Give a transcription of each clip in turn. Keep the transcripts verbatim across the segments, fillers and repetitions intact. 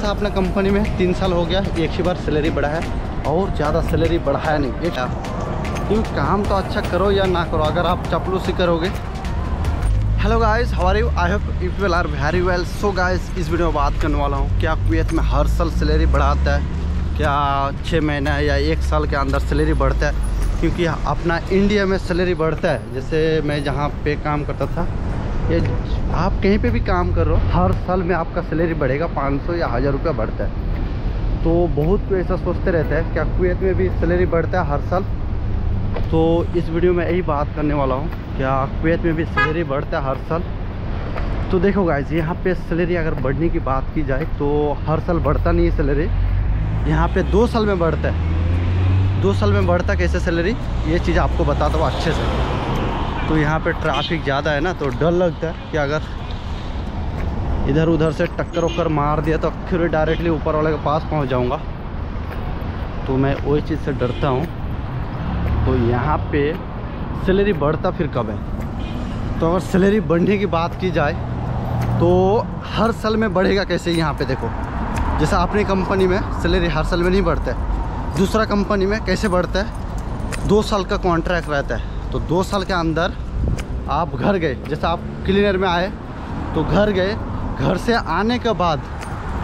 अपने कंपनी में तीन साल हो गया, एक ही बार सैलरी बढ़ा है और ज़्यादा सैलरी बढ़ाया नहीं। क्योंकि काम तो अच्छा करो या ना करो, अगर आप चापलूसी करोगे। Hello guys, how are you? I hope if will are very well. So guys, इस वीडियो में बात करने वाला हूँ क्या कुवैत में हर साल सैलरी बढ़ाता है, क्या छः महीना या एक साल के अंदर सैलरी बढ़ता है। क्योंकि अपना इंडिया में सैलरी बढ़ता है, जैसे मैं जहाँ पे काम करता था, ये आप कहीं पे भी काम कर रहे हो, हर साल में आपका सैलरी बढ़ेगा, पाँच सौ या हज़ार रुपया बढ़ता है। तो बहुत ऐसा सोचते रहता है क्या कुवैत में भी सैलरी बढ़ता है हर साल। तो इस वीडियो में यही बात करने वाला हूँ क्या कुवैत में भी सैलरी बढ़ता है हर साल। तो देखो गाइस, यहाँ पे सैलरी अगर बढ़ने की बात की जाए तो हर साल बढ़ता नहीं है सैलरी, यहाँ पे दो साल में बढ़ता है। दो साल में बढ़ता कैसे सैलरी, ये चीज़ आपको बताता हूँ अच्छे से। तो यहाँ पे ट्रैफिक ज़्यादा है ना, तो डर लगता है कि अगर इधर उधर से टक्कर वक्कर मार दिया तो फिर डायरेक्टली ऊपर वाले के पास पहुँच जाऊँगा, तो मैं वही चीज़ से डरता हूँ। तो यहाँ पे सैलरी बढ़ता फिर कब है, तो अगर सैलरी बढ़ने की बात की जाए तो हर साल में बढ़ेगा कैसे। यहाँ पे देखो, जैसे अपनी कंपनी में सैलरी हर साल में नहीं बढ़ता है, दूसरा कंपनी में कैसे बढ़ता है, दो साल का कॉन्ट्रैक्ट रहता है। तो दो साल के अंदर आप घर गए, जैसे आप क्लीनर में आए तो घर गए, घर से आने के बाद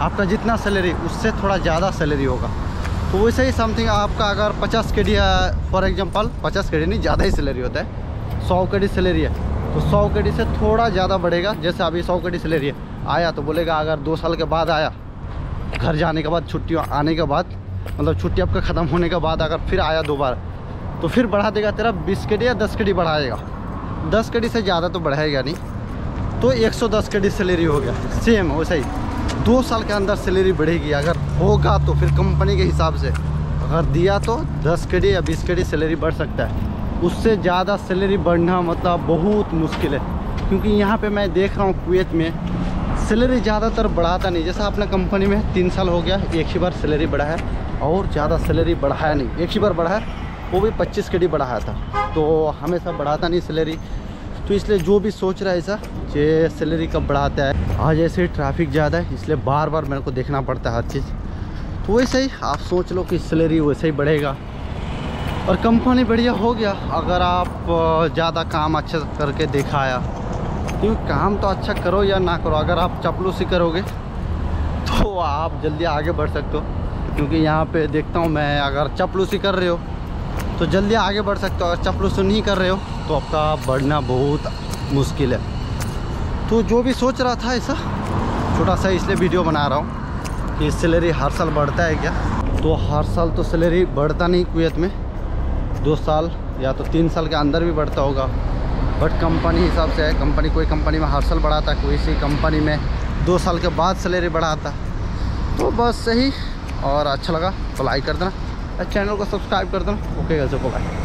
आपका जितना सैलरी उससे थोड़ा ज़्यादा सैलरी होगा। तो वैसे ही समथिंग आपका अगर पचास के डी, फॉर एग्जांपल पचास के डी नहीं, ज़्यादा ही सैलरी होता है, सौ के डी सैलरी है, तो सौ के डी से थोड़ा ज़्यादा बढ़ेगा। जैसे अभी सौ के डी सैलरी है, आया तो बोलेगा अगर दो साल के बाद आया, घर जाने के बाद, छुट्टियों आने के बाद, मतलब छुट्टी आपका ख़त्म होने के बाद अगर फिर आया दोबारा, तो फिर बढ़ा देगा तेरा बीस के डी या दस के डी बढ़ाएगा। दस के डी से ज़्यादा तो बढ़ाएगा नहीं, तो एक सौ दस के डी सैलरी हो गया। सेम वैसे ही दो साल के अंदर सैलरी बढ़ेगी, अगर होगा तो फिर कंपनी के हिसाब से अगर दिया तो दस के डी या बीस के डी सैलरी बढ़ सकता है। उससे ज़्यादा सैलरी बढ़ना मतलब बहुत मुश्किल है, क्योंकि यहाँ पे मैं देख रहा हूँ कुवैत में सैलरी ज़्यादातर बढ़ाता नहीं। जैसे अपने कंपनी में तीन साल हो गया, एक ही बार सैलरी बढ़ा है और ज़्यादा सैलरी बढ़ाया नहीं, एक ही बार बढ़ा है, वो भी पच्चीस के डी बढ़ाया था। तो हमेशा बढ़ाता नहीं सैलरी, तो इसलिए जो भी सोच रहा है ऐसा कि सैलरी कब बढ़ाता है, आज ऐसे ट्रैफिक ज़्यादा है इसलिए बार बार मेरे को देखना पड़ता है हर चीज़। तो वैसे ही आप सोच लो कि सैलरी वैसे ही बढ़ेगा और कंपनी बढ़िया हो गया अगर आप ज़्यादा काम अच्छा करके दिखाया। क्योंकि काम तो अच्छा करो या ना करो, अगर आप चापलूसी करोगे तो आप जल्दी आगे बढ़ सकते हो। क्योंकि यहाँ पर देखता हूँ मैं, अगर चापलूसी कर रहे हो तो जल्दी आगे बढ़ सकते हो, अगर चापलूसी नहीं कर रहे हो तो आपका बढ़ना बहुत मुश्किल है। तो जो भी सोच रहा था ऐसा, छोटा सा इसलिए वीडियो बना रहा हूँ कि सैलरी हर साल बढ़ता है क्या। तो हर साल तो सैलरी बढ़ता नहीं कुवैत में, दो साल या तो तीन साल के अंदर भी बढ़ता होगा, बट कंपनी हिसाब से है। कंपनी कोई कंपनी में हर साल बढ़ाता है, कोई सी कंपनी में दो साल के बाद सैलरी बढ़ाता। तो बस सही, और अच्छा लगा तो लाइक कर देना, चैनल को सब्सक्राइब कर देना। Okay guys, okay bye.